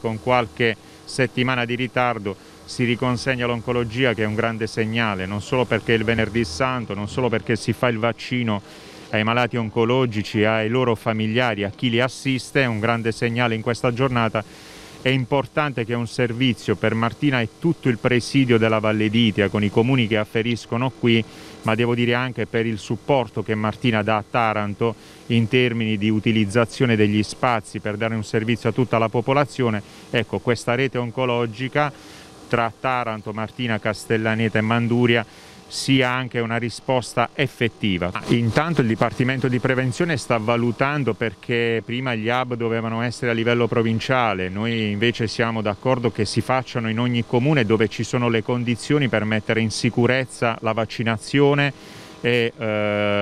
Con qualche settimana di ritardo si riconsegna l'oncologia, che è un grande segnale, non solo perché è il venerdì santo, non solo perché si fa il vaccino ai malati oncologici, ai loro familiari, a chi li assiste, è un grande segnale in questa giornata. È importante che un servizio per Martina e tutto il presidio della Valle d'Itria, con i comuni che afferiscono qui, ma devo dire anche per il supporto che Martina dà a Taranto in termini di utilizzazione degli spazi per dare un servizio a tutta la popolazione. Ecco, questa rete oncologica tra Taranto, Martina, Castellaneta e Manduria sia anche una risposta effettiva. Intanto il Dipartimento di Prevenzione sta valutando, perché prima gli hub dovevano essere a livello provinciale, noi invece siamo d'accordo che si facciano in ogni comune dove ci sono le condizioni per mettere in sicurezza la vaccinazione e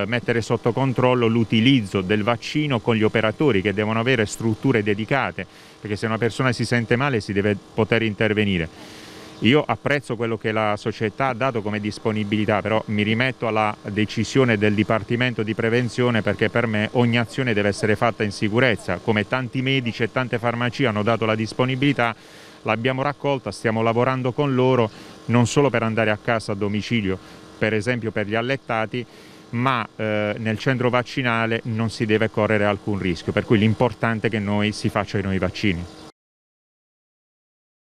mettere sotto controllo l'utilizzo del vaccino, con gli operatori che devono avere strutture dedicate, perché se una persona si sente male si deve poter intervenire. Io apprezzo quello che la società ha dato come disponibilità, però mi rimetto alla decisione del Dipartimento di Prevenzione, perché per me ogni azione deve essere fatta in sicurezza. Come tanti medici e tante farmacie hanno dato la disponibilità, l'abbiamo raccolta, stiamo lavorando con loro, non solo per andare a casa a domicilio, per esempio per gli allettati, ma nel centro vaccinale non si deve correre alcun rischio, per cui l'importante è che noi si facciano i vaccini.